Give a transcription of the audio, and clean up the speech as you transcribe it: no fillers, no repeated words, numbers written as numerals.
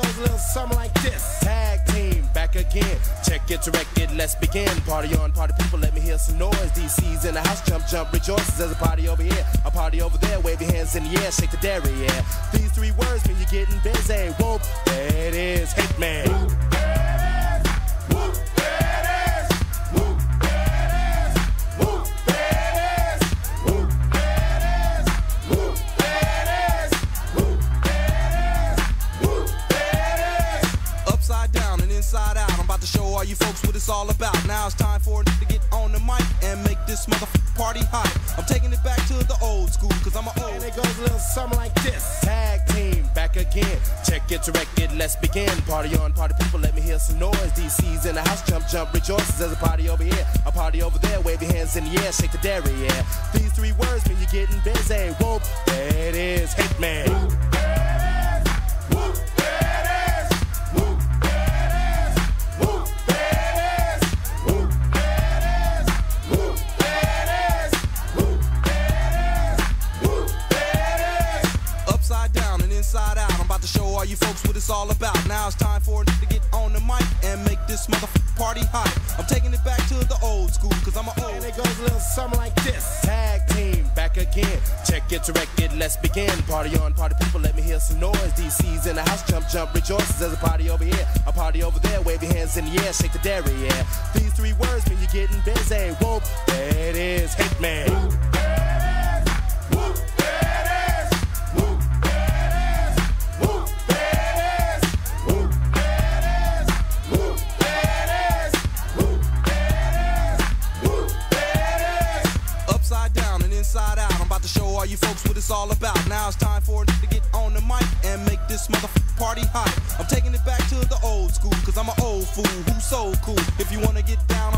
goes a little something like this. Tag team, back again. Check it, direct it, let's begin. Party on, party people, let me hear some noise. DC's in the house, jump, jump, rejoices. There's a party over here, a party over there. Wave your hands in the air, shake the dairy, yeah. These three words mean you're getting busy. Whoop, there it is, hit man. Whoop, there it is, whoop, there it is. All you folks what it's all about. Now it's time for it to get on the mic and make this motherfucking party hot. I'm taking it back to the old school, cause I'm an old. And it goes a little something like this. Tag team, back again. Check it, direct it, let's begin. Party on, party people, let me hear some noise. DC's in the house, jump, jump, rejoices. There's a party over here, a party over there. Wave your hands in the air, shake the dairy, yeah. These three words mean you're getting busy. Whoop, there it is, hit man. Whoop, there it is, whoop. All you folks what it's all about. Now it's time for it to get on the mic and make this motherfucking party hot. I'm taking it back to the old school, cause I'm an old. And it goes a little something like this. Tag team, back again. Check it, direct it, let's begin. Party on, party people, let me hear some noise. DC's in the house, jump, jump, rejoices. There's a party over here, a party over there. Wave your hands in the air, shake the dairy, yeah. These three words mean you're getting busy. Whoop, there it is, hit man. Whoop, there it is, whoop. All you folks what it's all about. Now it's time for it to get on the mic and make this motherfucking party hot. I'm taking it back to the old school, cause I'm an old fool who's so cool. If you wanna get down